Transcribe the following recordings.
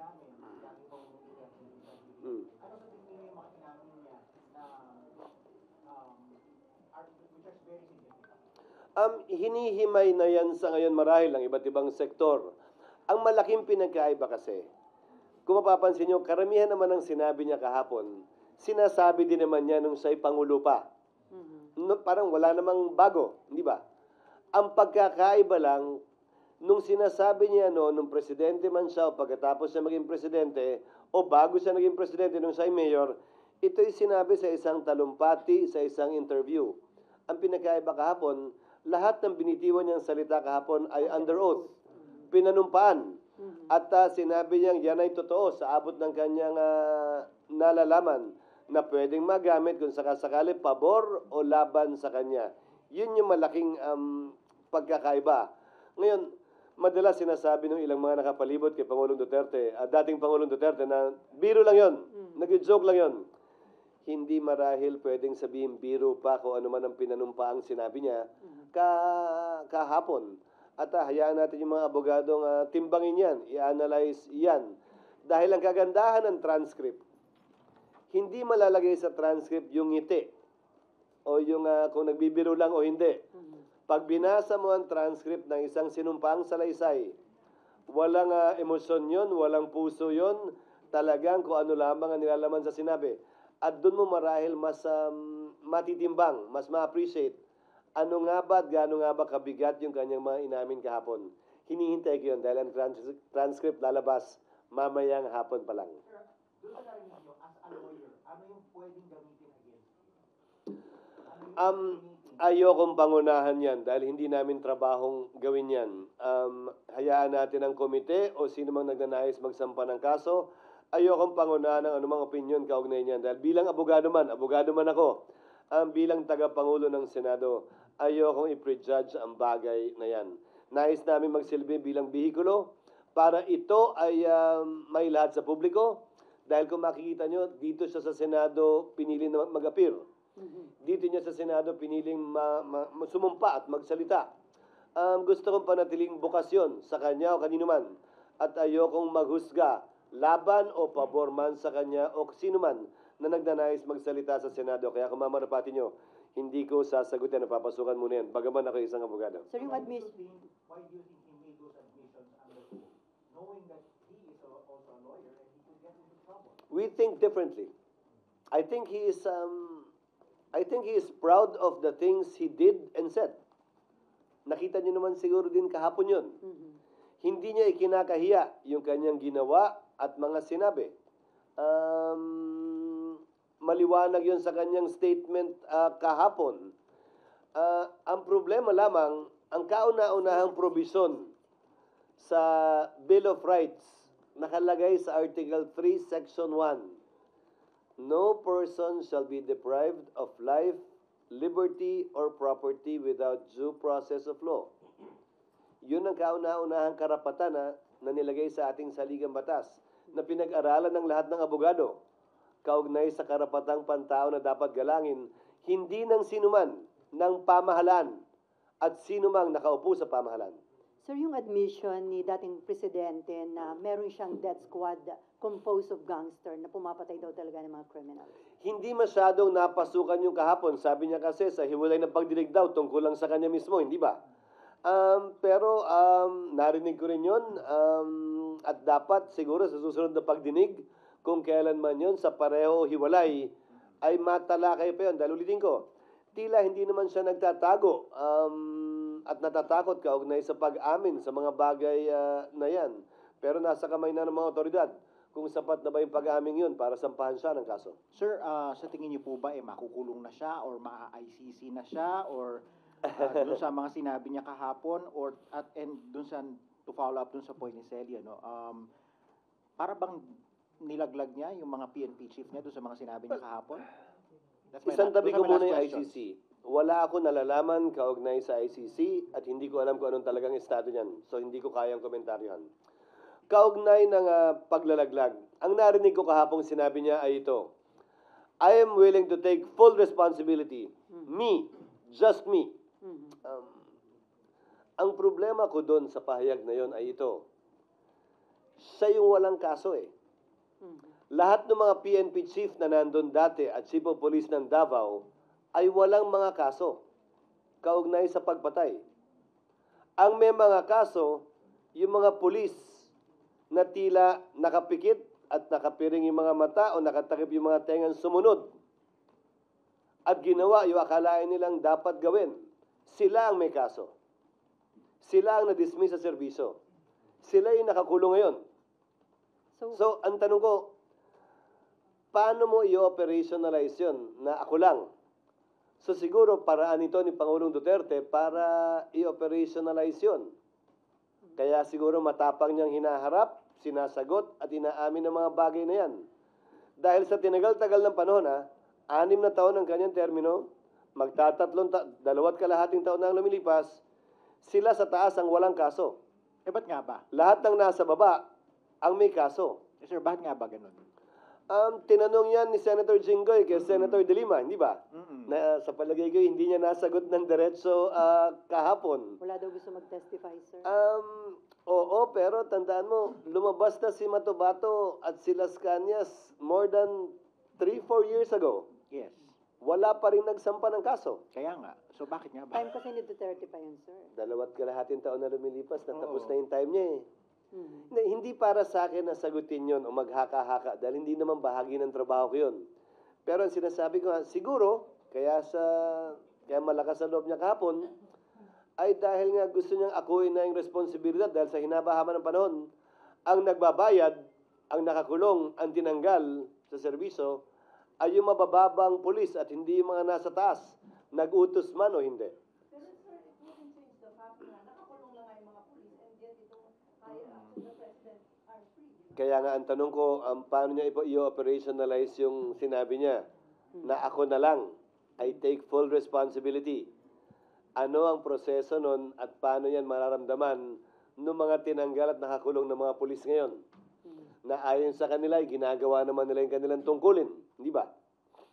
namin, dami kong ano sa tingin niyo yung mga tinamin niya na which is very significant? Hinihimay na yan sa ngayon marahil ang iba't ibang sektor. Ang malaking pinagkaiba kasi, kung mapapansin niyo, karamihan naman ang sinabi niya kahapon, sinasabi din naman niya nung siya'y Pangulo pa. No, parang wala namang bago, di ba? Ang pagkakaiba lang, nung sinasabi niya no, nung presidente man siya o pagkatapos siya maging presidente o bago siya naging presidente nung siya ay mayor, ito'y sinabi sa isang talumpati, sa isang interview. Ang pinakaiba kahapon, lahat ng binitiwan niyang salita kahapon ay under oath, pinanumpaan. At sinabi niyang yan ay totoo sa abot ng kanyang nalalaman na pwedeng magamit kung sakasakali pabor o laban sa kanya. Yun yung malaking pagkakaiba. Ngayon, madalas sinasabi ng ilang mga nakapalibot kay Pangulong Duterte, dating Pangulong Duterte, na biro lang yon, nag-joke lang yon. Hindi marahil pwedeng sabihin biro pa kung ano man ang pinanumpaang sinabi niya kahapon. At hayaan natin yung mga abogadong timbangin yan, i-analyze yan. Dahil ang kagandahan ng transcript, hindi malalagay sa transcript yung ngiti o yung kung nagbibiro lang o hindi. Pag binasa mo ang transcript ng isang sinumpaang salaysay, walang emosyon yon, walang puso yon, talagang kung ano lamang ang nilalaman sa sinabi. At doon mo marahil mas matitimbang, mas ma-appreciate ano nga ba at gaano nga ba kabigat yung kanyang mga inamin kahapon. Hinihintay ko yun dahil ang transcript lalabas mamayang hapon pa lang. Sir, doon sa narinig nyo, as a lawyer, ano yung pwedeng gamitin against? Ayokong pangunahan yan dahil hindi namin trabahong gawin yan. Hayaan natin ang komite o sino mang nagnanais magsampa ng kaso. Ayokong pangunahan ng anumang opinion kaugnay niyan dahil bilang abogado man ako, bilang tagapangulo ng Senado, ayokong i-prejudge ang bagay na yan. Nais namin magsilbi bilang bihikulo para ito ay may lahat sa publiko dahil kung makikita nyo, dito siya sa Senado pinili na mag-appear. Dito niya sa Senado piniling sumumpa at magsalita. Gusto kong panatiling bukasyon sa kanya o kanino man at ayokong maghusga, laban o pabor man sa kanya o sino man na nagnanais magsalita sa Senado. Kaya kung mamarapati nyo, hindi ko sasagutin, napapasukan muna yan. Bagaman ako isang abogado. Sir, yung admission. Why do you think he made those admissions under oath, knowing that he is also a lawyer and he could get into trouble? We think differently. I think he is proud of the things he did and said. Nakita niyo naman siguro din kahapon yun. Hindi niya ikinakahiya yung kanyang ginawa at mga sinabi. Maliwanag yun sa kanyang statement kahapon. Ang problema lamang, ang kauna-unahang provision sa Bill of Rights nakalagay sa Article 3, Section 1. No person shall be deprived of life, liberty, or property without due process of law. Yun ang kauna-unahang karapatan na nilagay sa ating saligang batas na pinag-aralan ng lahat ng abogado. Kaugnay sa karapatang pantao na dapat galangin, hindi ng sinuman ng pamahalaan at sinumang nakaupo sa pamahalaan. Sir, yung admission ni dating presidente na meron siyang death squad composed of gangster na pumapatay daw talaga ng mga criminal. Hindi masyadong napasukan yung kahapon. Sabi niya kasi sa hiwalay ng pagdinig daw tungkol lang sa kanya mismo, hindi ba? Pero narinig ko rin yun at dapat siguro sa susunod na pagdinig kung kailan man yun sa pareho hiwalay ay matalakay pa yun. Dahil ulitin ko, tila hindi naman siya nagtatago at natatakot kaugnay sa pag-amin sa mga bagay na yan. Pero nasa kamay na ng mga otoridad kung sapat na ba yung pag-amin yun para sampahan siya ng kaso. Sir, sa tingin niyo po ba makukulong na siya or ma-ICC na siya or doon sa mga sinabi niya kahapon or doon sa to follow up doon sa point ni Celia, no? Para bang nilaglag niya yung mga PNP chief niya doon sa mga sinabi niya kahapon? Isang tabi ko muna yung ICC. Wala ako nalalaman kaugnay sa ICC at hindi ko alam kung anong talagang estado niyan. So hindi ko kayang komentaryohan. Kaugnay ng paglalaglag, ang narinig ko kahapong sinabi niya ay ito, I am willing to take full responsibility. Me, just me. Ang problema ko doon sa pahayag na yon ay ito, siya yung walang kaso eh. Lahat ng mga PNP chief na nandun dati at chief of police ng Davao ay walang mga kaso kaugnay sa pagpatay. Ang may mga kaso, yung mga pulis na tila nakapikit at nakapiring yung mga mata o nakatakip yung mga tengan sumunod at ginawa yung akalain nilang dapat gawin. Sila ang may kaso. Sila ang na-dismiss sa serbisyo. Sila yung nakakulong ngayon. So, ang tanong ko, paano mo i-operationalize yun na ako lang? So, siguro paraan ito ni Pangulong Duterte para i-operationalize yun. Kaya siguro matapang niyang hinaharap, sinasagot, at inaamin ang mga bagay na yan. Dahil sa tinagal-tagal ng panahon, 6 na taon ang kanyang termino, dalawa't kalahating taon na ang lumilipas, sila sa taas ang walang kaso. Eh, ba't nga ba? Lahat ng nasa baba ang may kaso. Eh, sir, ba't nga ba ganun? Tinanong yan ni Senator Jinggoy kay Senator Delima, hindi ba? Na, sa palagay ko, hindi niya nasagot ng diretso kahapon. Wala daw gusto mag-testify, sir? Oo, pero tandaan mo, lumabas na si Matubato at si Lascanias more than 3-4 years ago. Yes. Wala pa rin nagsampa ng kaso. Kaya nga. So bakit nga ba? Time kasi ni Duterte pa yun, sir. 2 at kalahating taon na lumilipas, natapos na yung time niya eh. Hindi para sa akin na sagutin yun o maghaka-haka dahil hindi naman bahagi ng trabaho ko yun. Pero ang sinasabi ko, siguro, kaya malakas ang loob niya kahapon, ay dahil nga gusto niyang akuin na yung responsibilidad dahil sa hinabahaman ng panahon, ang nagbabayad, ang nakakulong, ang tinanggal sa serbisyo, ay yung mabababang pulis at hindi yung mga nasa taas, nag-utos man o hindi. Kaya nga ang tanong ko, paano niya i-operationalize yung sinabi niya na ako na lang, I take full responsibility. Ano ang proseso nun at paano yan mararamdaman ng mga tinanggal at nakakulong ng mga pulis ngayon? Na ayon sa kanila, ginagawa naman nila yung kanilang tungkulin. Hindi ba?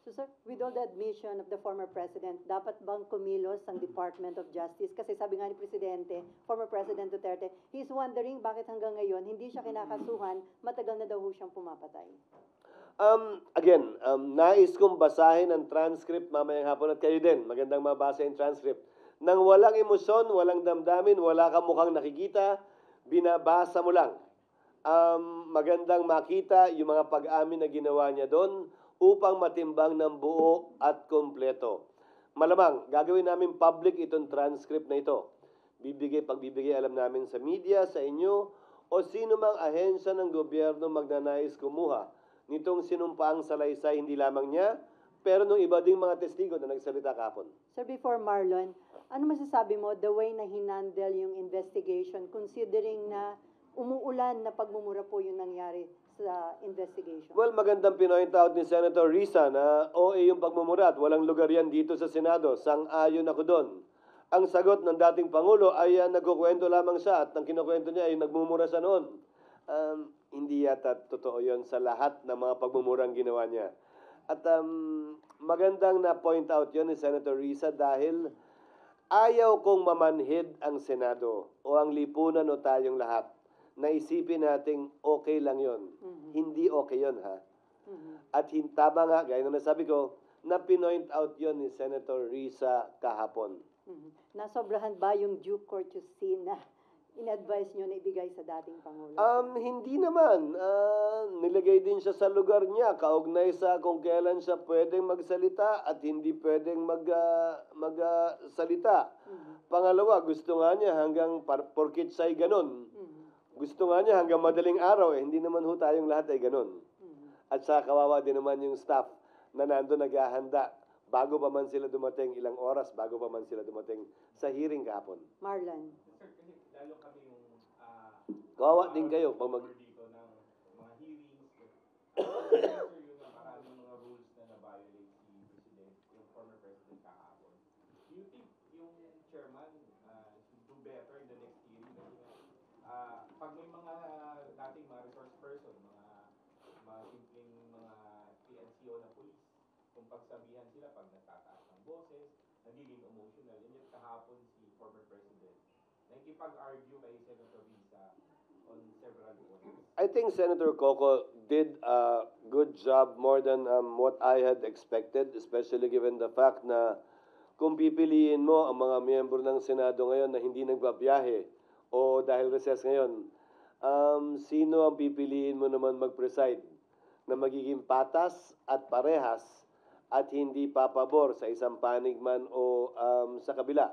So sir, with all the admission of the former president, dapat bang kumilos ang Department of Justice? Kasi sabi nga ni Presidente, former President Duterte, he's wondering bakit hanggang ngayon hindi siya kinakasuhan, matagal na daw siyang pumapatay. Again, nais kong basahin ang transcript mamayang hapon at kayo din. Magandang mabasa yung transcript. Nang walang emosyon, walang damdamin, wala kang mukhang nakikita, binabasa mo lang. Magandang makita yung mga pag-amin na ginawa niya doon upang matimbang ng buo at kompleto. Malamang, gagawin namin public itong transcript na ito. Pagbibigay alam namin sa media, sa inyo, o sino mang ahensya ng gobyerno magnanais kumuha nitong sinumpaang salaysay, hindi lamang niya, pero nung iba ding mga testigo na nagsalita kahapon. Sir, before Marlon, ano masasabi mo the way na hinandel yung investigation considering na umuulan na pagmumura po yung nangyari sa investigation? Well, magandang pinoint out ni Senator Risa na OA yung pagmumura at walang lugar yan dito sa Senado. Sang-ayon ako doon. Ang sagot ng dating Pangulo ay nagkukwento lamang siya at ang kinukwento niya ay nagmumura sa noon. Hindi yata totoo yon sa lahat ng mga pagmumurang ginawa niya. At magandang na-point out yon ni Senator Risa dahil ayaw kong mamanhid ang Senado o ang lipunan o tayong lahat. Naisipin nating okay lang yon. Hindi okay yon, ha? At tama nga, gaya na nasabi ko, na pinoint out yon ni Senator Risa kahapon. Nasobrahan ba yung due courtesy na in-advise nyo na ibigay sa dating Pangulo? Hindi naman. Nilagay din siya sa lugar niya, kaugnay sa kung kailan siya pwedeng magsalita at hindi pwedeng magsalita. Pangalawa, gusto nga niya hanggang porkit siya'y ganun. Gusto nga niya hanggang madaling araw, hindi naman ho tayong lahat ay ganun. At sa kawawa din naman yung staff na nandun naghahanda bago pa man sila dumating, ilang oras bago pa man sila dumating sa hearing kahapon. Marlon. Sir, lalo kami yung kawawa din kayo pag dito ng mga hearings. Sir, yung maraming mga rules na na-violate si President, yung former President kahapon. Do you think yung chairman do better in the next hearing? Pag may mga dating mga resource person, mga simpleng mga PNCO na police, kung pagsabihan sila pag natataas ng boses, nagiging emotional. Yun yung kahapon si former president. Nakikipag-argue kay Senator Risa on several points. I think Senator Coco did a good job more than what I had expected, especially given the fact na kung pipiliin mo ang mga miyembro ng Senado ngayon na hindi nagbabiyahe o dahil recess ngayon, sino ang pipiliin mo naman mag-preside na magiging patas at parehas at hindi papabor sa isang panig man o sa kabila?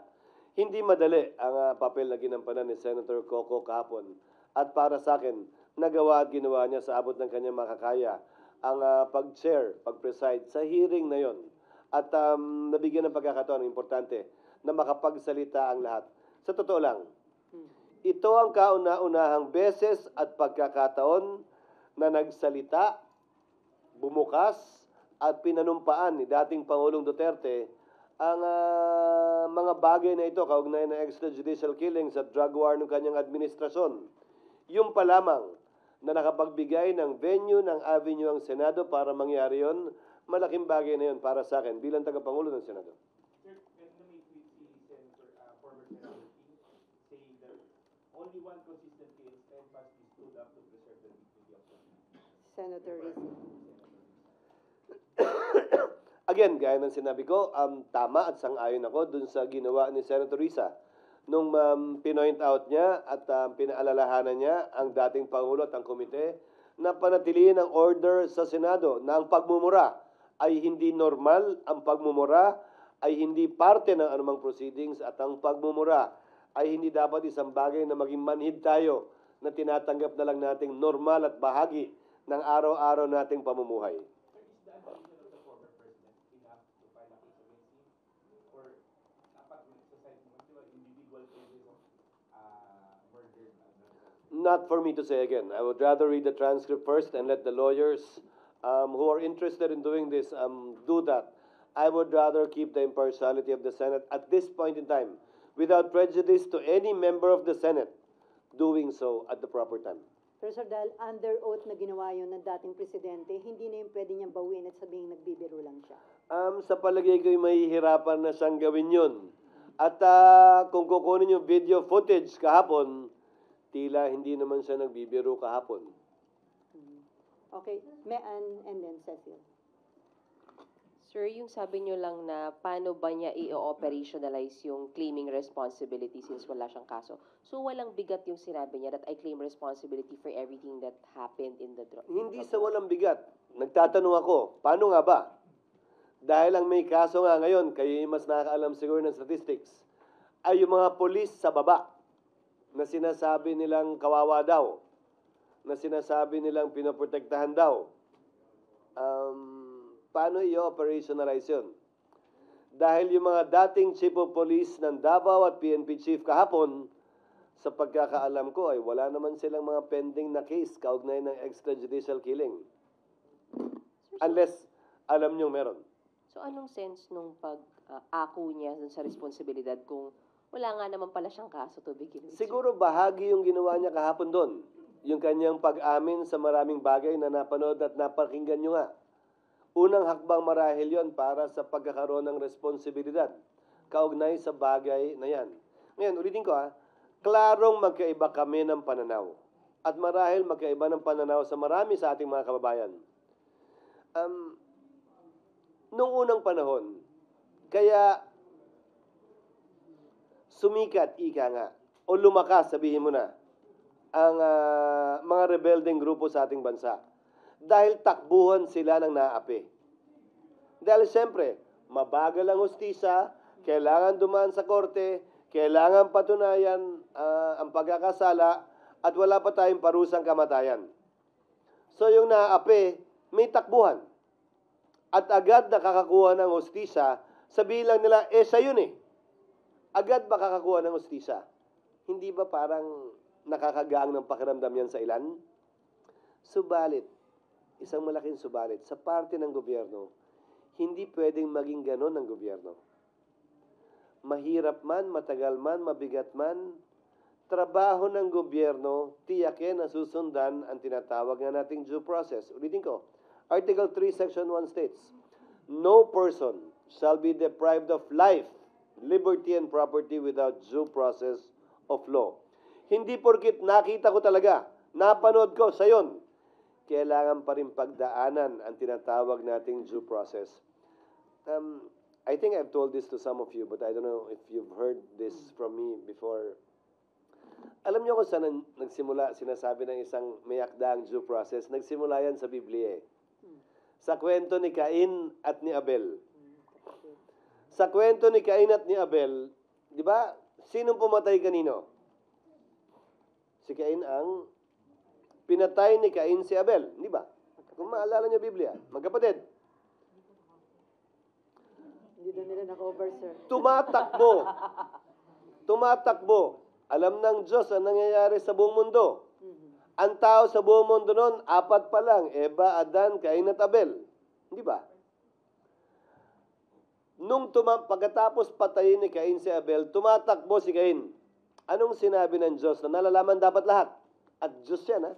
Hindi madali ang papel na ginampanan ni Senator Coco kahapon. At para sa akin, nagawa at ginawa niya sa abot ng kanyang makakaya ang pag-chair, pag-preside sa hearing na yon. At nabigyan ng pagkakataon, importante, na makapagsalita ang lahat. Sa totoo lang, ito ang kauna-unahang beses at pagkakataon na nagsalita, bumukas, at pinanumpaan ni dating Pangulong Duterte ang mga bagay na ito, kaugnay ng extrajudicial killings at drug war ng kanyang administrasyon. Yung pa lamang na nakapagbigay ng venue ng avenue ang Senado para mangyari yon, malaking bagay na yon para sa akin bilang tagapangulo ng Senado. Sir, can we see Senator, former Senator saying that only one consistency and steadfast is stood up to preserve the dignity of the Senator Risa? Again, gaya ng sinabi ko, tama at sang-ayon ako dun sa ginawa ni Senator Risa. Nung pinoint out niya at pinaalalahanan niya ang dating Pangulo at ang komite na panatilihin ang order sa Senado na ang pagmumura ay hindi normal, ang pagmumura ay hindi parte ng anumang proceedings at ang pagmumura ay hindi dapat isang bagay na maging manhid tayo na tinatanggap na lang nating normal at bahagi ng araw-araw nating pamumuhay. Not for me to say again. I would rather read the transcript first and let the lawyers who are interested in doing this do that. I would rather keep the impartiality of the Senate at this point in time without prejudice to any member of the Senate doing so at the proper time. Professor, dahil under oath na ginawa yun ng dating presidente, hindi na yung pwede niyang bawin at sabihin nagbibiro lang siya. Sa palagay ko, mahihirapan na siyang gawin yun. At kung kukunin yung video footage kahapon, tila hindi naman siya nagbibiro kahapon. Okay, Mean and then Cecil. Sir, yung sabi niyo lang na paano ba niya i-operationalize yung claiming responsibility since wala siyang kaso. So walang bigat yung sinabi niya that I claim responsibility for everything that happened in the drug. Hindi sa walang bigat. Nagtatanong ako, paano nga ba? Dahil ang may kaso nga ngayon, kayo yung mas nakakaalam siguro ng statistics, ay yung mga polis sa baba na sinasabi nilang kawawa daw, na sinasabi nilang pinoprotektahan daw. Paano i-operationalize yun? Dahil yung mga dating chief of police ng Davao at PNP chief kahapon, sa pagkakaalam ko ay wala naman silang mga pending na case kaugnay ng extrajudicial killing. Unless alam nyo meron. So anong sense nung pag-ako niya sa responsibilidad kung wala nga naman pala siyang kaso to begin with? Siguro bahagi yung ginawa niya kahapon doon. Yung kanyang pag-amin sa maraming bagay na napanood at napakinggan nyo nga. Unang hakbang marahil yon para sa pagkakaroon ng responsibilidad kaugnay sa bagay na yan. Ngayon, ulitin ko klarong magkaiba kami ng pananaw. At marahil magkaiba ng pananaw sa marami sa ating mga kababayan. Nung unang panahon, kaya sumikat, ika nga, o lumakas, sabihin mo na, ang mga rebelding grupo sa ating bansa. Dahil takbuhan sila ng naapi. Dahil siyempre, mabagal ang hustisa, kailangan dumaan sa korte, kailangan patunayan ang pagkakasala, at wala pa tayong parusang kamatayan. So yung naapi, may takbuhan. At agad nakakakuha ng hustisa, sabihin lang nila, sa yun agad ba kakakuha ng hustisya? Hindi ba parang nakakagaang ng pakiramdam yan sa ilan? Subalit, isang malaking subalit, sa parte ng gobyerno, hindi pwedeng maging ganon ng gobyerno. Mahirap man, matagal man, mabigat man, trabaho ng gobyerno, tiyakin na susundan ang tinatawag na nating due process. Ulitin ko, Article 3, Section 1 states, no person shall be deprived of life, liberty and property without due process of law. Hindi porkit nakita ko talaga Napanood ko sa yun. Kailangan pa rin pagdaanan ang tinatawag nating due process. I think I've told this to some of you, but I don't know if you've heard this from me before. Alam niyo kung saan nagsimula, sinasabi ng isang mayakdaang due process, nagsimula yan sa Biblia. Sa kwento ni Cain at ni Abel. Sa kwento ni Cain at ni Abel, di ba, sinong pumatay kanino? Si Cain ang pinatay ni Cain si Abel, di ba? Kung maalala niyo Biblia, magkapatid. Hindi na nila naka-over, sir. Tumatakbo. Tumatakbo. Alam ng Diyos ang nangyayari sa buong mundo. Ang tao sa buong mundo noon, apat pa lang, Eva, Adan, Cain at Abel. Di ba? Nung pagkatapos patayin ni Cain si Abel, tumatakbo si Cain. Anong sinabi ng Diyos na nalalaman dapat lahat? At Diyos yan, ha?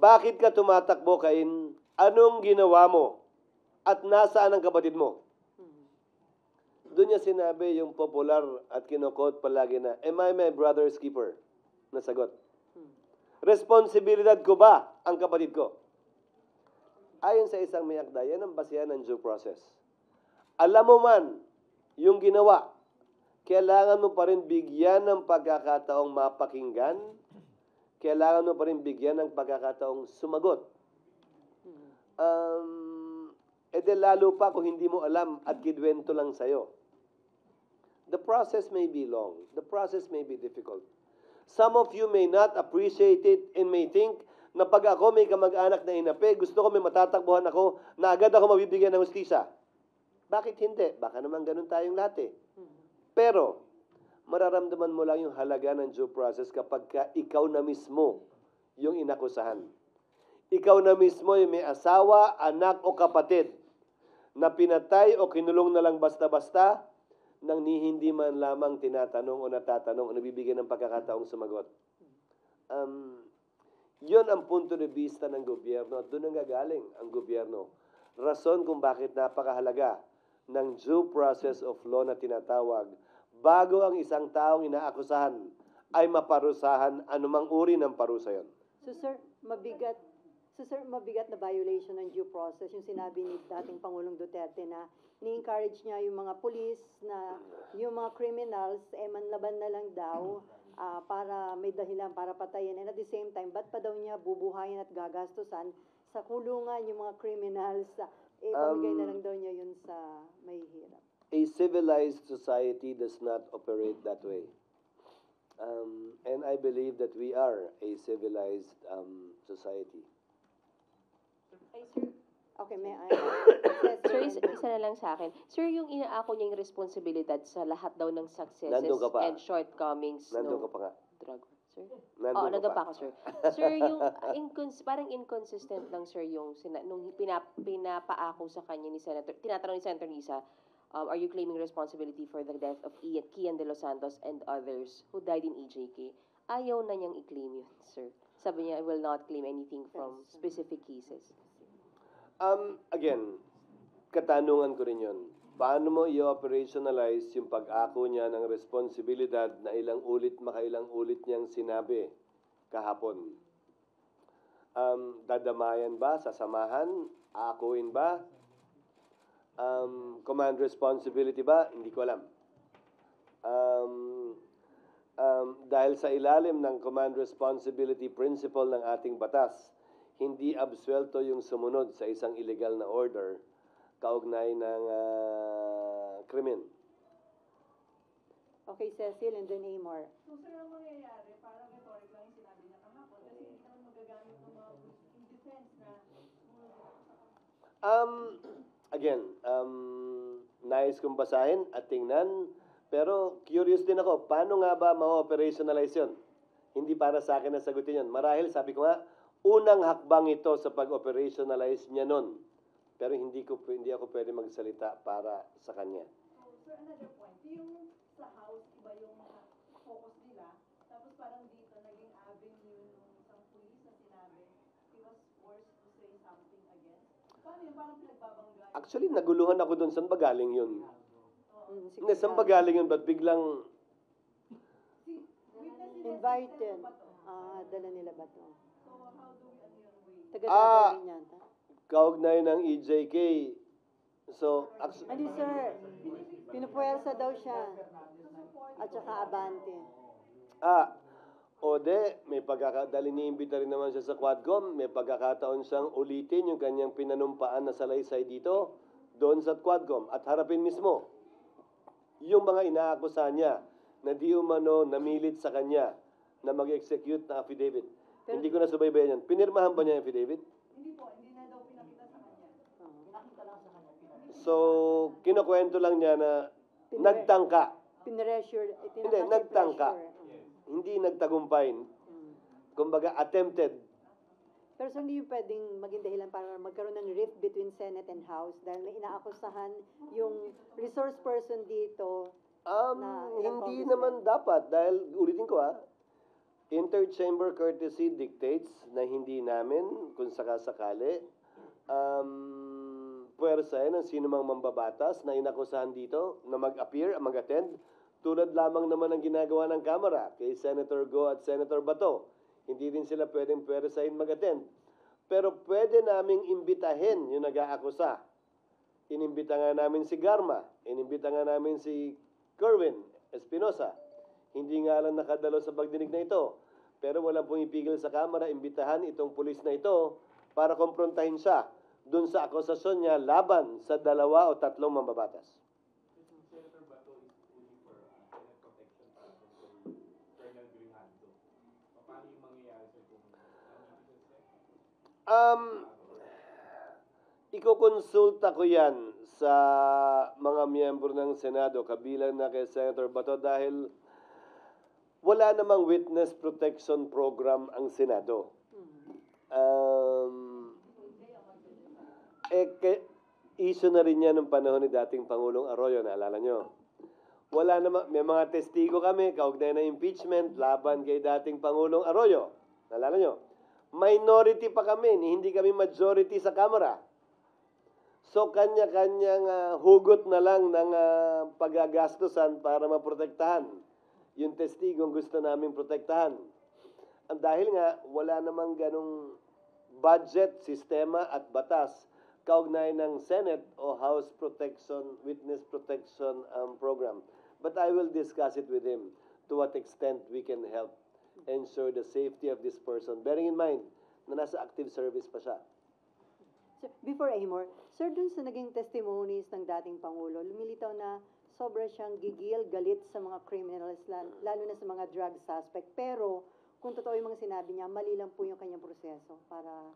Bakit ka tumatakbo, Cain? Anong ginawa mo? At nasaan ang kapatid mo? Doon niya sinabi yung popular at kinokot palagi na, "Am I my brother's keeper?" Nasagot. Responsibilidad ko ba ang kapatid ko? Ayon sa isang mayakda, yan ang basihan ng due process. Alam mo man yung ginawa, kailangan mo pa rin bigyan ng pagkakataong mapakinggan, kailangan mo pa rin bigyan ng pagkakataong sumagot. Lalo pa kung hindi mo alam at kidwento lang sa'yo. The process may be long. The process may be difficult. Some of you may not appreciate it and may think na pag ako may kamag-anak na inapi, gusto ko may matatakbuhan ako na agad ako mabibigyan ng hustisa. Bakit hindi? Baka naman ganun tayong lahat eh. Pero, mararamdaman mo lang yung halaga ng due process kapag ka ikaw na mismo yung inakusahan. Ikaw na mismo yung may asawa, anak o kapatid na pinatay o kinulong na lang basta-basta nang hindi man lamang tinatanong o natatanong o nabibigyan ng pagkakataong sumagot. Yun ang punto de vista ng gobyerno at doon ang gagaling ang gobyerno. Rason kung bakit napakahalaga ng due process of law na tinatawag bago ang isang taong inaakusahan ay maparusahan anumang uri ng parusa yun. So sir, mabigat na violation ng due process yung sinabi ni dating Pangulong Duterte na ni-encourage niya yung mga police na yung mga criminals manlaban na lang daw para may dahilan para patayin. And at the same time, ba't pa daw niya bubuhayin at gagastusan sa kulungan yung mga criminals? Pamigay na lang daw niya yun sa may hirap. A civilized society does not operate that way. And I believe that we are a civilized society. Okay, may I? Sir, isa na lang sa akin. Sir, yung inaako niya yung responsibilidad sa lahat daw ng successes and shortcomings. Nandun ka pa nga. Sir? Nandun pa ako, sir. Sir, yung parang inconsistent lang, sir, yung nung pinapaako sa kanya ni Senator, tinatanong ni Senator Risa, are you claiming responsibility for the death of Kian de los Santos and others who died in EJK? Ayaw na niyang i-claim yun, sir. Sabi niya, I will not claim anything from specific cases. Again, katanungan ko rin yun. Paano mo i-operationalize yung pag-ako niya ng responsibilidad na makailang ulit niyang sinabi kahapon? Dadamayan ba? Sasamahan? Akuin ba? Command responsibility ba? Hindi ko alam. Dahil sa ilalim ng command responsibility principle ng ating batas, hindi absuelto yung sumunod sa isang illegal na order kaugnay ng krimen. Okay, Cecil and then Amor. Kung saan ang mangyayari, parang rhetoric lang yung sinabi niya kahapon kasi hindi naman magagamit ng mga defense na again, nais kong basahin at tingnan, pero curious din ako, paano nga ba ma-operationalize yun? Hindi para sa akin na sagutin yun. Marahil, sabi ko nga, unang hakbang ito sa pag-operationalize niya noon. Pero hindi ako pwede magsalita para sa kanya. So, sir, another point. Yung sa house, iba yung mga focus nila. Tapos parang dito, naging avenue yung isang police na sinabi, he was forced to say something again. Paano yun? Parang pinagbabanggayan? Actually, naguluhan ako doon. Saan ba galing yun? Hindi, saan ba galing yun? Ba't biglang... Invited. Dala nila ba ito? So, how do we unwield? Taga-tagawin yan, ha? Kaugnay ng EJK. So, hindi, sir. Pinupuwersa daw siya. At saka abante. Ode, may pagkakataon, iniimbita rin naman siya sa Quadcom, may pagkakataon siyang ulitin yung kanyang pinanumpaan na salaysay dito, doon sa Quadcom, at harapin mismo yung mga inaakusahan niya na di umano namilit sa kanya na mag-execute na affidavit. Pero, hindi ko nasubaybayan yan. Pinirmahan ba niya yung affidavit? Hindi po, hindi na daw pinakita sa kanya. Pinakita lang sa kanya. So, kinukwento lang niya na nagtangka. Hindi, nagtangka. Hindi nagtagumpay. Kumbaga, attempted. Pero so hindi yung pwedeng maging dahilan para magkaroon ng rift between Senate and House dahil may inaakusahan yung resource person dito. Hindi naman dapat dahil, ulitin ko interchamber courtesy dictates na hindi namin, kung sakasakali, puwersa yan ang sinumang mambabatas na inakusahan dito na mag-appear, mag-attend. Tulad lamang naman ang ginagawa ng Kamara kay Senator Go at Senator Bato. Hindi din sila pwedeng puwersahin mag-attend. Pero pwede naming imbitahin yung nag-aakusa. Inimbita nga namin si Garma. Inimbita nga namin si Kerwin Espinosa. Hindi nga lang nakadalo sa pagdinig na ito. Pero walang pumipigil sa Kamara, imbitahan itong pulis na ito para komprontahin siya dun sa akusasyon niya laban sa 2 o 3 mambabatas. Iko-konsulta ko yan sa mga miyembro ng Senado, kabilang na kay Senator Bato, dahil wala namang witness protection program ang Senado. Issue na rin yan ng panahon ni dating Pangulong Arroyo, naalala nyo. Wala namang, may mga testigo kami, kaugnay na impeachment, laban kay dating Pangulong Arroyo. Naalala nyo. Minority pa kami, hindi kami majority sa Kamara. So, kanya-kanyang hugot na lang ng paggagastusan para maprotektahan yung testigong gusto namin protektahan. Dahil nga, wala namang ganong budget, sistema at batas kaugnay ng Senate o House Protection, Witness Protection Program. But I will discuss it with him to what extent we can help ensure the safety of this person. Bearing in mind na nasa active service pa siya. Sir, before anymore, sir, dun sa naging testimonies ng dating Pangulo, lumilitaw na sobra siyang gigil, galit sa mga criminals, lalo na sa mga drug suspect. Pero kung totoo yung mga sinabi niya, mali lang po yung kanyang proseso para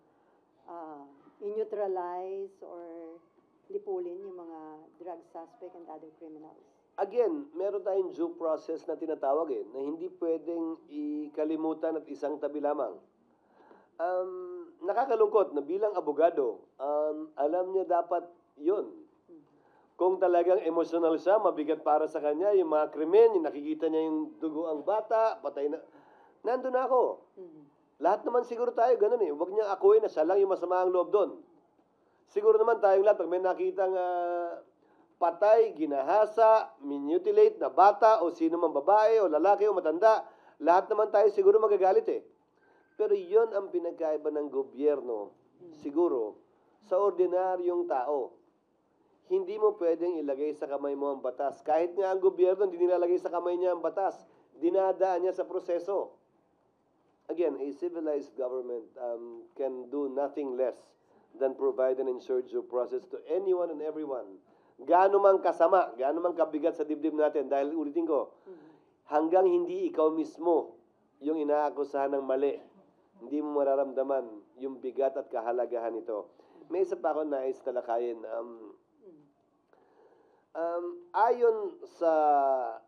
neutralize or lipulin yung mga drug suspect and other criminals. Again, meron tayong due process na tinatawag na hindi pwedeng ikalimutan at isang tabi lamang. Nakakalungkot na bilang abogado, alam niya dapat yun. Kung talagang emosyonal siya, mabigat para sa kanya, yung mga krimen, yung nakikita niya yung dugo ang bata, patay na. Nandun na ako. Lahat naman siguro tayo, ganun Huwag niya akuin na siya lang yung masama ang loob doon. Siguro naman tayong lahat, pag may nakitang patay, ginahasa, mutilate na bata o sino mang babae o lalaki o matanda, lahat naman tayo siguro magagalit Pero yon ang pinagkaiba ng gobyerno, siguro, sa ordinaryong tao. Hindi mo pwedeng ilagay sa kamay mo ang batas. Kahit nga ang gobyerno, hindi nilalagay sa kamay niya ang batas. Dinadaan niya sa proseso. Again, a civilized government can do nothing less than provide and ensure due process to anyone and everyone. Gaano mang kasama, gaano mang kabigat sa dibdib natin, dahil ulitin ko, hanggang hindi ikaw mismo yung inaakusahan ng mali, hindi mo mararamdaman yung bigat at kahalagahan nito. May isa pa akong nais talakayin. Ayon sa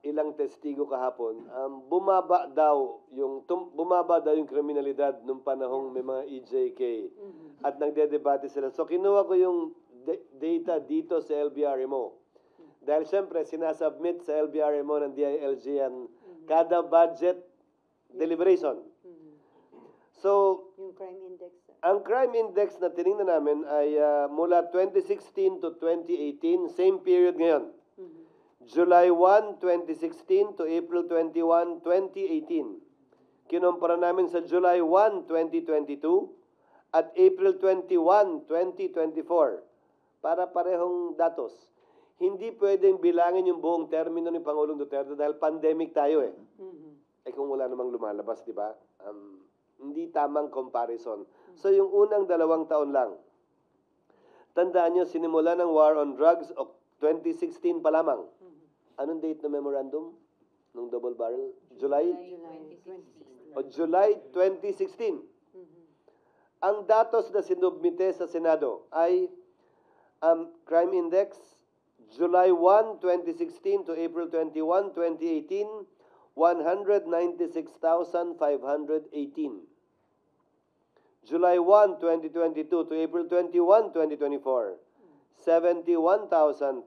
ilang testigo kahapon, bumaba daw yung kriminalidad nung panahong may mga EJK at nagdedebate sila. So kinuha ko yung data dito sa LBRMO. Dahil siyempre, sinasubmit sa LBRMO ng DILG yan kada budget deliberation. So, yung crime index. Ang crime index na tinignan namin ay mula 2016 to 2018, same period ngayon. July 1, 2016 to April 21, 2018. kinumpara namin sa July 1, 2022 at April 21, 2024 para parehong datos. Hindi pwedeng bilangin yung buong termino ni Pangulong Duterte dahil pandemic tayo eh. Eh kung wala namang lumalabas, di ba? Hindi tamang comparison. So yung unang 2 taon lang. Tandaan nyo, sinimula ng War on Drugs 2016 pa lamang. Anong date ng memorandum? Nung double barrel? July 2016. Ang datos na sinubmite sa Senado ay Crime Index, July 1, 2016 to April 21, 2018, 196,518. July 1, 2022 to April 21, 2024, 71,544.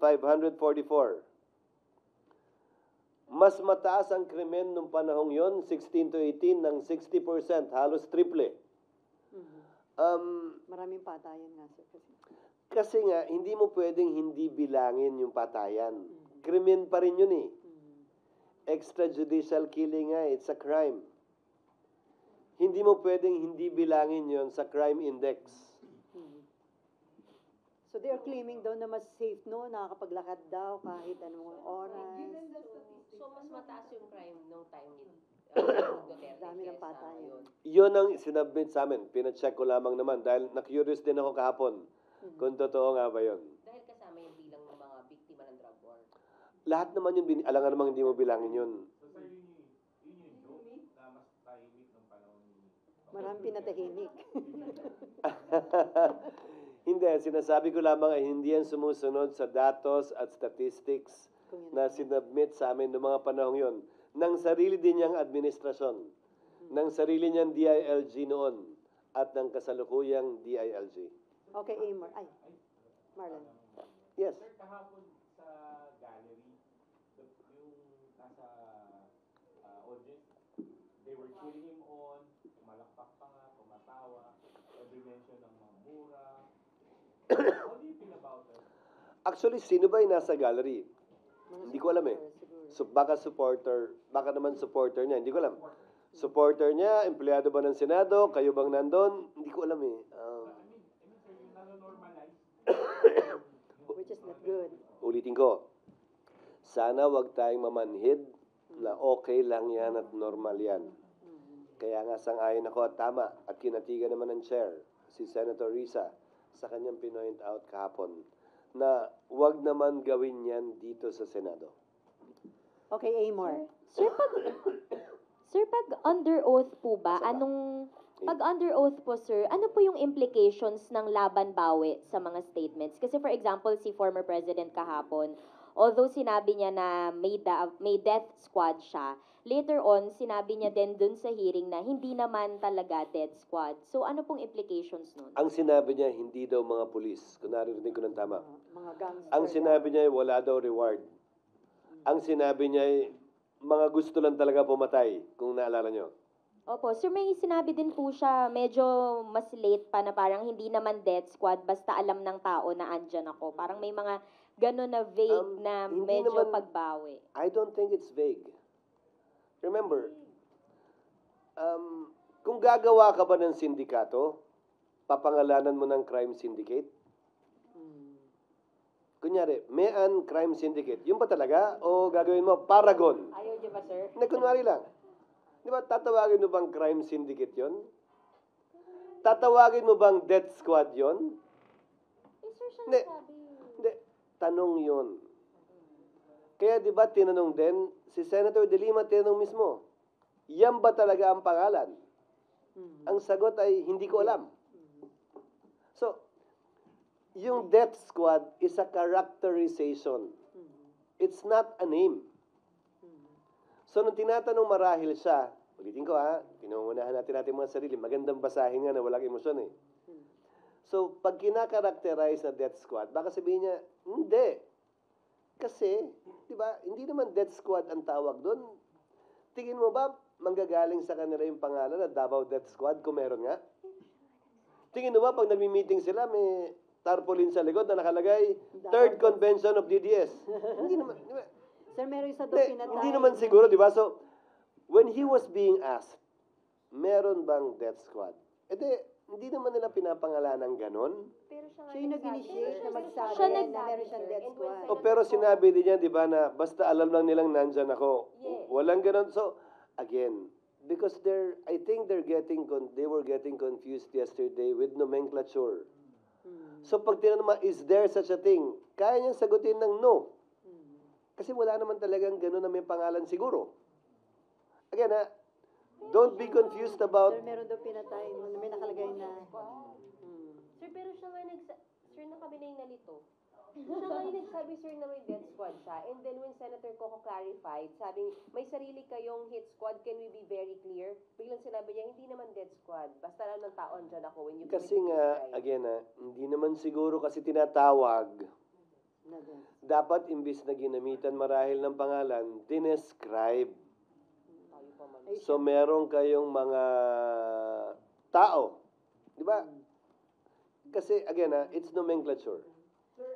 Mas mataas ang krimen nung panahong yon, 16 to 18, ng 60%, halos triple. Maraming patayan nga, sir. Kasi nga, hindi mo pwedeng hindi bilangin yung patayan. Krimen pa rin yun eh. Extrajudicial killing nga, it's a crime. Hindi mo pwedeng hindi bilangin yon sa crime index. So they are claiming daw na mas safe, no? Nakakapaglakad daw kahit anong oras. So mas mataas yung crime nung time nila. Dami ng patayan. Yun ang sinabit sa amin. Pinacheck ko lamang naman dahil na-curious din ako kahapon. Kung totoo nga ba yun? Dahil kasama yung bilang ng mga biktima ng drug war. Lahat naman yun, alam nga namang hindi mo bilangin yun. Maraming pinatahimik. Hindi, sinasabi ko lamang ay hindi yan sumusunod sa datos at statistics na sinabmit sa amin noong mga panahong yun. Nang sarili din niyang administrasyon, nang sarili niyang DILG noon, at ng kasalukuyang DILG. Okay, Amor. Ay, Marlon. Yes. Sir, kahapon sa gallery, yung nasa audience, they were cheering him on, malakpak pa nga, tumatawa, every mention ng mga mura. What do you think about that? Actually, sino ba yung nasa gallery? Hindi ko alam eh. So, baka naman supporter niya, hindi ko alam. Supporter niya, empleyado ba ng Senado, kayo bang nandun? Hindi ko alam eh. Ulitin ko, sana wag tayong mamanhid na okay lang yan at normal yan. Kaya nga sang-ayon ako at tama at kinatigan naman ng chair, si Senator Risa, sa kanyang pinoint out kahapon na wag naman gawin yan dito sa Senado. Okay, Amor. Sir, pag under oath po ba, pag under oath po, sir, ano po yung implications ng laban-bawi sa mga statements? Kasi for example, si former president kahapon, although sinabi niya na may death squad siya, later on, sinabi niya din dun sa hearing na hindi naman talaga death squad. So ano pong implications nun? Ang sinabi niya, hindi daw mga pulis. Kung naririnig ko ng tama. Mga gangster. Ang sinabi niya, wala daw reward. Ang sinabi niya, mga gusto lang talaga pumatay, kung naalala niyo. Opo, sir, may sinabi din po siya, medyo mas late pa na parang hindi naman death squad, basta alam ng tao na andyan ako. Parang may mga gano'n na vague na medyo naman, pagbawi. I don't think it's vague. Remember, kung gagawa ka ba ng sindikato, papangalanan mo ng crime syndicate? Kunyari, Mayan Crime Syndicate, yun ba talaga? O gagawin mo, Paragon? Ayaw niyo ba, sir? Na kunwari lang. Di ba, tatawagin mo bang crime syndicate yon? Tatawagin mo bang death squad yon? Hindi. Hindi. Tanong yon. Kaya di ba, tinanong din, si Senator Delima tinanong mismo, yan ba talaga ang pangalan? Ang sagot ay, hindi ko alam. So, yung death squad is a characterization. It's not a name. So, nung tinatanong marahil siya, ulitin ko ha, pinungunahan natin mga sarili, magandang basahin nga na walang emosyon eh. So, pag kinakarakterize na death squad, baka sabihin niya, hindi. Kasi, di ba, hindi naman death squad ang tawag doon. Tingin mo ba, manggagaling sa kanila yung pangalan na Davao Death Squad, kung meron nga? Tingin mo ba, pag nagmi-meeting sila, may tarpaulin sa likod na nakalagay, Third Convention of DDS. Hindi naman, di ba? Sir, meron isa doon pinatay. Hindi naman siguro, di ba? So, when he was being asked, meron bang death squad? Ede, hindi naman nila pinapangalanan ng ganun. Pero siya nag-initiate na magsabi na meron siyang death squad. O, pero sinabi din niya, di ba, na basta alam lang nilang nandyan ako. Yes. Walang ganun. So, again, because they were getting confused yesterday with nomenclature. So, pag tinanong, is there such a thing? Kaya niyang sagutin ng no. Kasi wala naman talagang ganun na may pangalan siguro. Again, ha? Don't be confused about... Sir, meron daw pinatay. May nakalagay na... Sir, pero siya nga nagsabi... Sir, nakabi na yung nalito. Siya nga yung nagsabi, sir, na may death squad siya. And then when Senator Coco clarified, sabi, may sarili kayong hit squad, can we be very clear? Biglang sinabi niya, hindi naman death squad. Basta lang ng taon dyan ako. When you kasi nga, again ha, hindi naman siguro kasi tinatawag. Dapat, imbis na ginamitan marahil ng pangalan, dinescribe. So, meron kayong mga tao. Di ba? Kasi, again, it's nomenclature.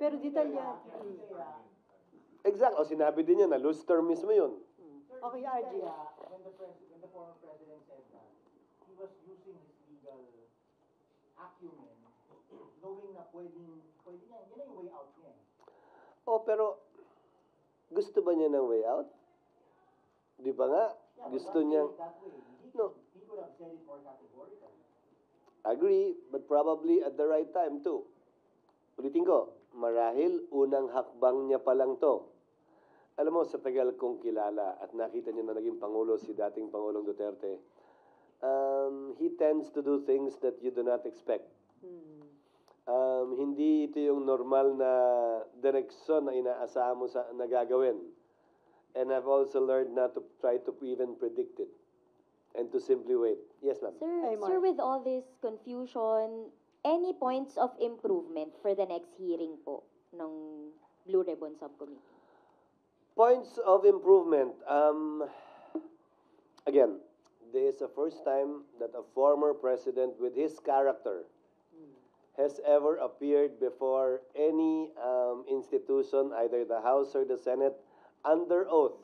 Pero detalyado. Exact. O, sinabi din niya na loose term mismo yun. Okay, RG. When the former president said that, he was using his legal acumen, knowing na pwede niya, yun yung way out niya. O, pero, gusto ba niya ng way out? Di ba nga? Gusto niya. No. Agree, but probably at the right time too. Ulitin ko, marahil unang hakbang niya pa lang to. Alam mo, sa tagal kong kilala at nakita niyo na naging Pangulo si dating Pangulong Duterte, he tends to do things that you do not expect. Hindi ito yung normal na direksyon na inaasahan mo sa nagagawin. And I've also learned not to try to even predict it and to simply wait. Yes, ma'am. Sir, with all this confusion, any points of improvement for the next hearing po ng Blue Ribbon Subcommittee? Points of improvement. Again, this is the first time that a former president with his character has ever appeared before any institution, either the House or the Senate, under oath.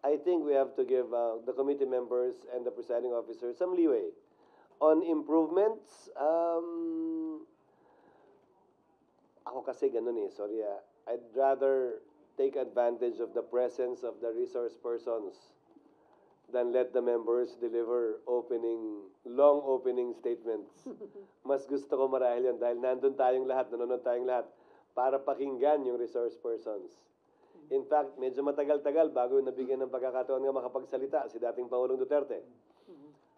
I think we have to give the committee members and the presiding officer some leeway on improvements. Ako kasi ganun eh, sorry ah. I'd rather take advantage of the presence of the resource persons than let the members deliver long opening statements. Mas gusto ko marahil yan dahil nanonood tayong lahat, para pakinggan yung resource persons. In fact, medyo matagal-tagal bago nabigyan ng pagkakataon nga makapagsalita si dating Pangulong Duterte.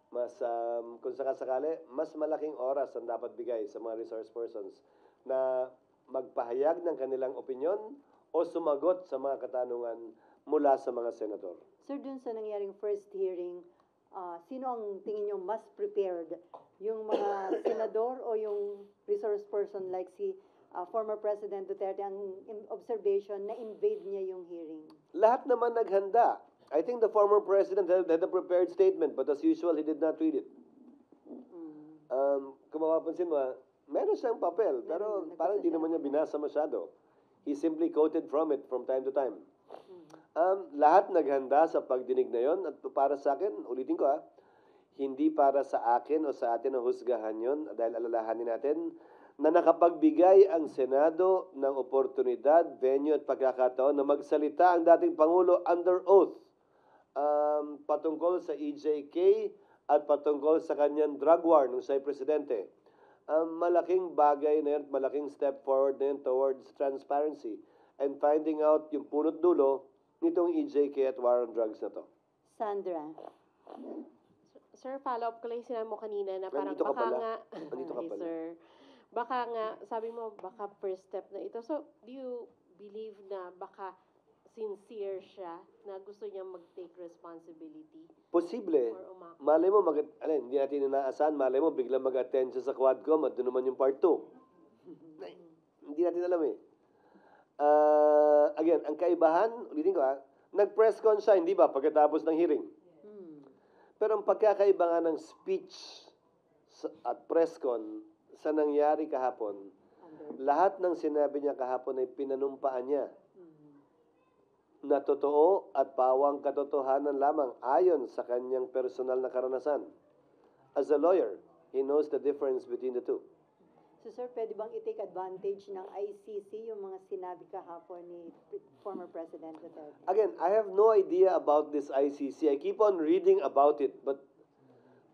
Mas, kung sakasakali, mas malaking oras ang dapat bigay sa mga resource persons na magpahayag ng kanilang opinyon o sumagot sa mga katanungan mula sa mga senador. Sir, dun sa nangyaring first hearing, sino ang tingin nyo mas prepared? Yung mga senador o yung resource person like si... former President Duterte, ang observation na invade niya yung hearing. Lahat naman naghanda. I think the former president had a prepared statement, but as usual, he did not read it. Kung mapapansin mo, meron siyang papel, pero parang hindi naman niya binasa masyado. He simply quoted from it from time to time. Lahat naghanda sa pagdinig na yon, at para sa akin, ulitin ko ha, hindi para sa akin o sa atin na husgahan yon, dahil alalahanin natin, na nakapagbigay ang Senado ng oportunidad, venue at pagkakataon na magsalita ang dating Pangulo under oath patungkol sa EJK at patungkol sa kanyang drug war nung siya'y presidente. Malaking bagay na yun, malaking step forward na yun towards transparency and finding out yung punot dulo nitong EJK at war on drugs na to. Sandra. Sir, follow-up ko lang yung sinabi mo kanina na parang baka nga... Nandito ka pala. Sir. Baka nga, sabi mo, baka first step na ito. So, do you believe na baka sincere siya na gusto niya mag-take responsibility? Posible. Malay mo, hindi natin inaasahan, malay mo, biglang mag-attend siya sa Quadcom at doon naman yung part 2. Hindi natin alam eh. Again, ang kaibahan, ulitin ko ha, nag-press con siya, hindi ba, pagkatapos ng hearing. Pero ang pagkakaiba ng speech at press con, sa nangyari kahapon, lahat ng sinabi niya kahapon ay pinanumpaan niya na totoo at pawang katotohanan lamang ayon sa kanyang personal na karanasan. as a lawyer, he knows the difference between the two. So sir, pwede bang i-take advantage ng ICC yung mga sinabi kahapon ni former President Duterte? Again, I have no idea about this ICC. I keep on reading about it, but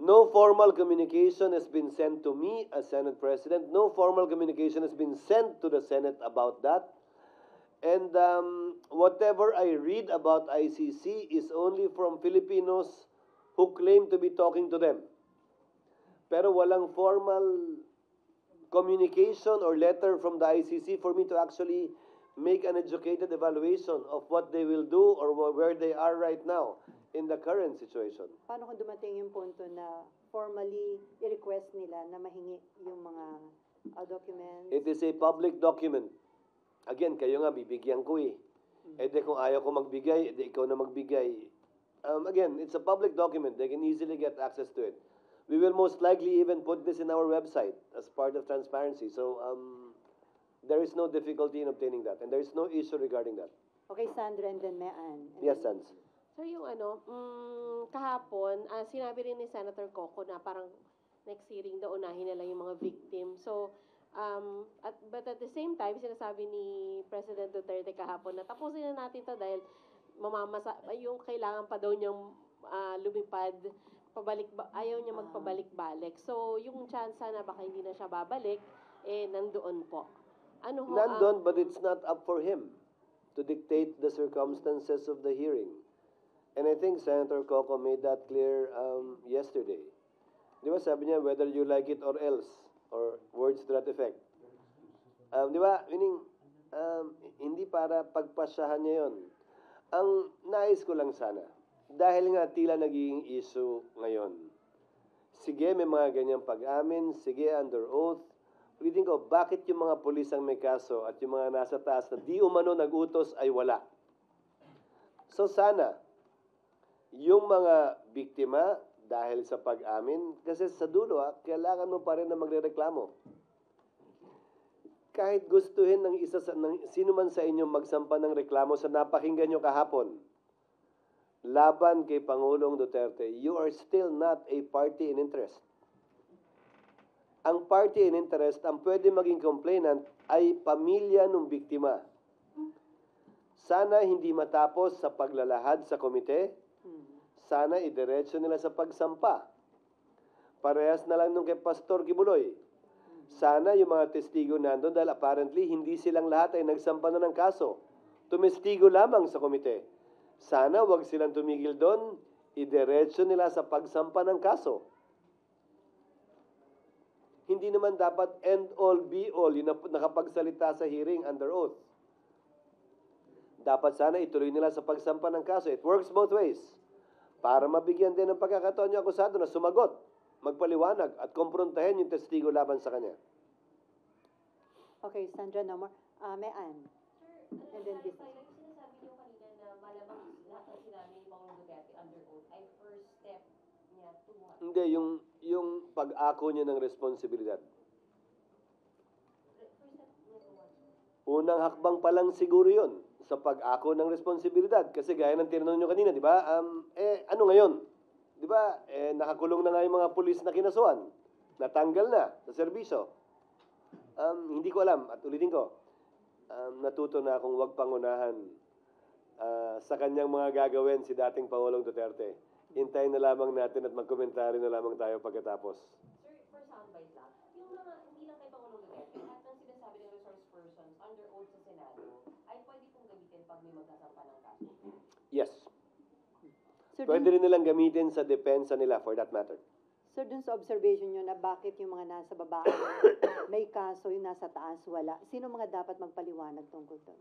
no formal communication has been sent to me as Senate President. No formal communication has been sent to the Senate about that. And whatever I read about ICC is only from Filipinos who claim to be talking to them. Pero walang formal communication or letter from the ICC for me to actually make an educated evaluation of what they will do or where they are right now in the current situation. Paano kung dumating yung punto na formally i-request nila na mahingi yung mga documents? It is a public document. Again, kayo nga, bibigyan ko eh. Eh di kung ayaw ko magbigay, eh di ikaw na magbigay. Again, it's a public document. They can easily get access to it. We will most likely even put this in our website as part of transparency. So there is no difficulty in obtaining that, and there is no issue regarding that. Okay, Sandra, and then Mean. Yes, Sans. So yung ano, kahapon, sinabi rin ni Senator Coco na parang next hearing daw unahin nila yung mga victim. So, but at the same time, sinasabi ni President Duterte kahapon na tapusin na natin ito dahil mamamasa, yung kailangan pa daw niyang lumipad, ayaw niya magpabalik-balik. So, yung chance na baka hindi na siya babalik, eh, nandoon po. Ano ho, nandoon, but it's not up for him to dictate the circumstances of the hearing. And I think Senator Coco made that clear yesterday. Di ba sabi niya, whether you like it or else, or words to that effect. Di ba, meaning, hindi para pagpasahan niya yun. Ang nais ko lang sana, dahil nga tila naging issue ngayon. Sige, may mga ganyang pag-amin. Sige, under oath. Pagdating ko, bakit yung mga pulis ang may kaso at yung mga nasa taas na di umano nagutos ay wala? So sana, yung mga biktima dahil sa pag-amin, kasi sa dulo, kailangan mo pa rin na magrereklamo. Kahit gustuhin ng sino man sa inyo magsampa ng reklamo sa napakinggan nyo kahapon, laban kay Pangulong Duterte, you are still not a party in interest. Ang party in interest, ang pwede maging complainant ay pamilya ng biktima. Sana hindi matapos sa paglalahad sa komite, sana idiretso nila sa pagsampa. Parehas na lang nung kay Pastor Quiboloy. Sana yung mga testigo nandun dahil apparently hindi silang lahat ay nagsampa na ng kaso. Tumestigo lamang sa komite. Sana wag silang tumigil doon, idiretso nila sa pagsampa ng kaso. Hindi naman dapat end all be all yung nakapagsalita sa hearing under oath. Dapat sana ituloy nila sa pagsampa ng kaso. It works both ways. Para mabigyan din ng pagkakataon yung akusado na sumagot, magpaliwanag at komprontahin yung testigo laban sa kanya. Okay, Sandra, no more. Mean. And then this. Hindi, yung pag-ako niya ng responsibilidad. Unang hakbang pa lang siguro yun sa pag-ako ng responsibilidad. Kasi gaya ng tinanong nyo kanina, di ba? Ano ngayon? Di ba? Nakakulong na nga yung mga pulis na kinasuhan. Natanggal na sa serbisyo. Hindi ko alam, at ulitin ko, natuto na akong huwag pangunahan sa kanyang mga gagawin si dating Pangulong Duterte. Hintayin na lamang natin at magkomentaryo na lamang tayo pagkatapos. Sir, for soundbite lang, yung mga hindi lang kay Pangulong Duterte, lahat ng sinasabi ng resource persons under oath sa Senado ay pwede pong gamitin pag may magkasampa ng kaso? Yes. Sir, pwede rin nilang gamitin sa depensa nila for that matter. Sir, dun sa observation nyo na bakit yung mga nasa baba may kaso, yung nasa taas wala, sino mga dapat magpaliwanag tungkol doon?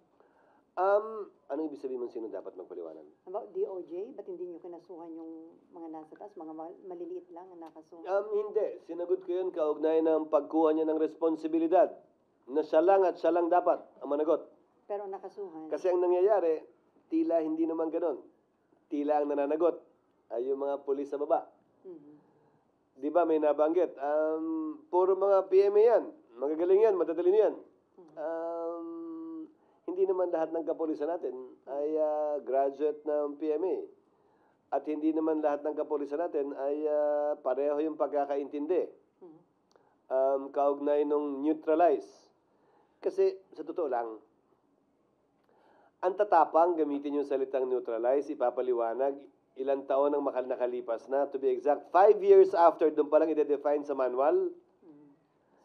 Ano ibig sabihin mong sino dapat magpaliwanan? About DOJ? Ba't hindi nyo kinasuhan yung mga nasa taas? Mga maliliit lang na nakasuhan? Hindi. Sinagot ko yun kaugnay ng pagkuha niya ng responsibilidad na siya lang at siya lang dapat ang managot. Pero nakasuhan? Kasi ang nangyayari, tila hindi naman ganun. Tila ang nananagot ay yung mga pulis sa baba. Di ba may nabanggit? Puro mga PMA yan. Magagaling yan, matatalino yan. Hindi naman lahat ng kapulisan natin ay graduate ng PMA. At hindi naman lahat ng kapulisan natin ay pareho yung pagkakaintindi. Kaugnay nung neutralize. Kasi sa totoo lang, ang tatapang gamitin yung salitang neutralize, ipapaliwanag, ilang taon ang nakalipas na, to be exact, 5 years after, doon palang i-define sa manual.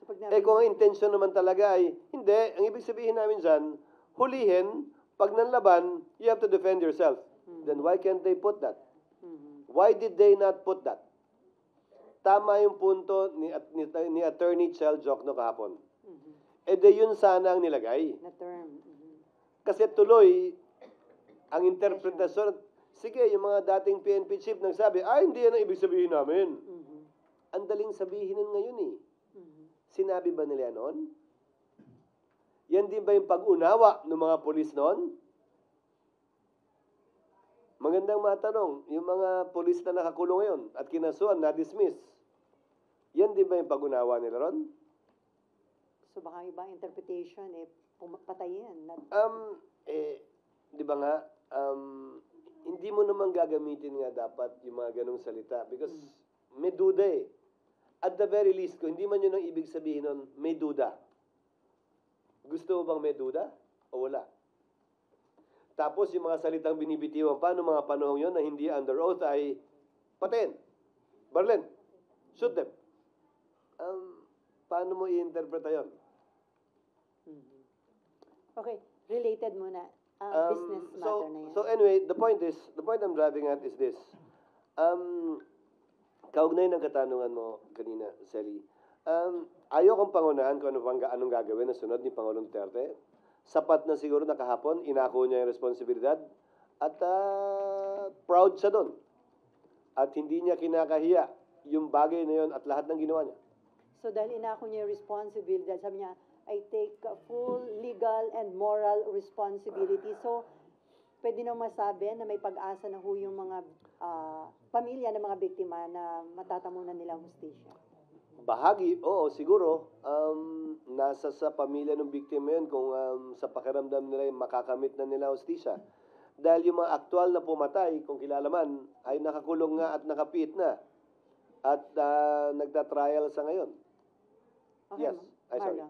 Kung ang intention naman talaga ay, hindi, ang ibig sabihin namin dyan, hulihin, pag nanlaban, you have to defend yourself. Then why can't they put that? Why did they not put that? Tama yung punto ni Attorney Chel Jokno kahapon. E de yun sana ang nilagay. Kasi tuloy, ang interpretasyon, sige, yung mga dating PNP chief nagsabi, ay, hindi yan ang ibig sabihin namin. Ang daling sabihin ngayon eh. Sinabi ba nila noon? Yan din ba yung pag-unawa ng mga polis noon? Magandang matanong, yung mga polis na nakakulong ngayon at kinasuhan, na-dismiss, yan din ba yung pag-unawa nila ron? So baka ibang interpretation, eh, patayin. Di ba nga, hindi mo naman gagamitin nga dapat yung mga ganong salita because may duda eh. At the very least, kung hindi man yun ang ibig sabihin nun, may duda. Gusto mo bang may duda o wala? Tapos yung mga salitang binibitiwan pa ng mga panahon yon na hindi under oath ay patayin, barlen, shoot them. Paano mo i-interpreta yon? Okay, related muna. Business matter na yan. So anyway, the point I'm driving at is this. Kaugnay ng katanungan mo kanina, Sally. Ayokong pangunahan kung anong gagawin na sunod ni Pangulong Duterte. Sapat na siguro na kahapon, inako niya yung responsibilidad at proud siya doon. At hindi niya kinakahiya yung bagay na yun at lahat ng ginawa niya. So dahil inako niya yung responsibilidad, sabi niya, I take full legal and moral responsibility. So pwede na masabi na may pag-asa na ho yung mga pamilya ng mga biktima na matatamunan nila hustisya. Bahagi, oo, siguro, nasa sa pamilya ng biktima yun kung sa pakiramdam nila yung makakamit na nila hustisya. Dahil yung mga aktual na pumatay, kung kilala man, ay nakakulong nga at nakapiit na. At nagda-trial sa ngayon. Okay, yes, ay sorry.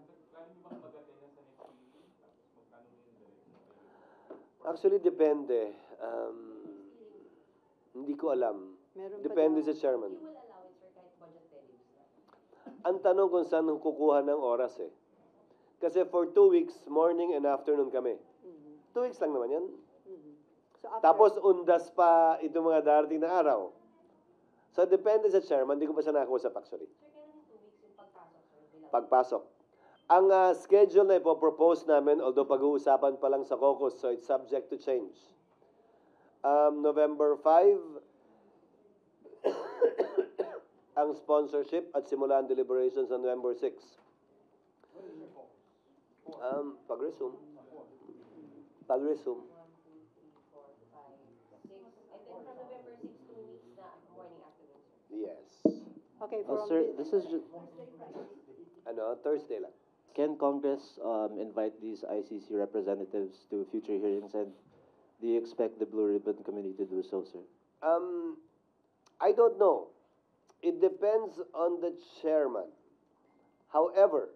Actually, depende. Hindi ko alam. Depende sa chairman. Ang tanong kung saan kukuha ng oras eh. Kasi for 2 weeks, morning and afternoon kami. 2 weeks lang naman yan. So tapos undas pa itong mga darating na araw. So depende sa chairman, di ko pa siya nakakusap actually. Pagpasok. Ang schedule na ipopropose namin, although pag-uusapan pa lang sa caucus, so it's subject to change. November 5, ang sponsorship at simula ang deliberations on November 6. Pag-resume. And then from November 6, 2 weeks na morning afternoon. Yes. Okay, sir, this is Thursday lang. Can Congress invite these ICC representatives to future hearings, and do you expect the Blue Ribbon Committee to do so, sir? I don't know. It depends on the chairman. However,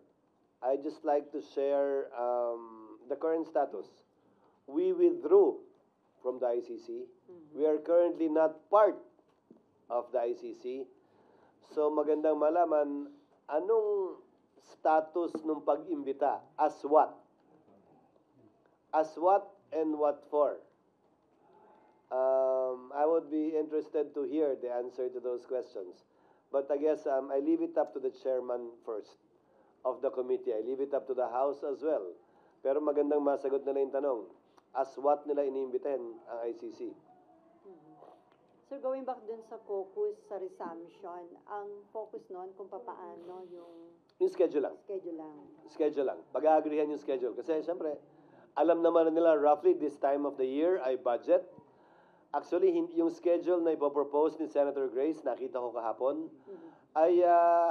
I just like to share the current status. We withdrew from the ICC. We are currently not part of the ICC. So magandang malaman, anong status ng pag-imbita? As what? As what and what for? I would be interested to hear the answer to those questions. But I guess I leave it up to the chairman first of the committee. I leave it up to the House as well. Pero magandang masagot nila yung tanong. As what nila iniimbitahin ang ICC? So going back dun sa focus, sa resumption, ang focus nun kung paano yung schedule lang. Pag-aagrihan yung schedule. Kasi siyempre, alam naman nila roughly this time of the year ay budget. Actually, yung schedule na ipopropose ni Senator Grace, nakita ko kahapon, ay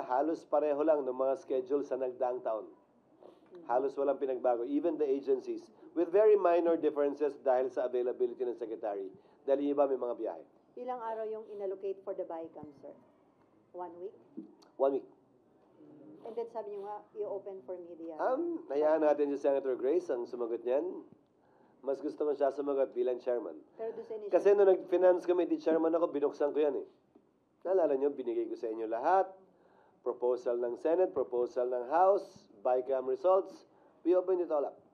halos pareho lang ng mga schedule sa nagdaang taon. Halos walang pinagbago, even the agencies, with very minor differences dahil sa availability ng secretary. Dahil yung iba may mga biyahe. Ilang araw yung inallocate for the BICAM, sir? 1 week? 1 week. And then sabi niyo nga, i-open for media. Hayaan natin si Senator Grace ang sumagot niyan. Mas gusto man siya sumagot bilang chairman. Pero kasi nung nag-finance committee chairman ako, binuksan ko yan eh. Naalala niyo, binigay ko sa inyo lahat. Proposal ng Senate, proposal ng House, BICAM results. We opened it all up.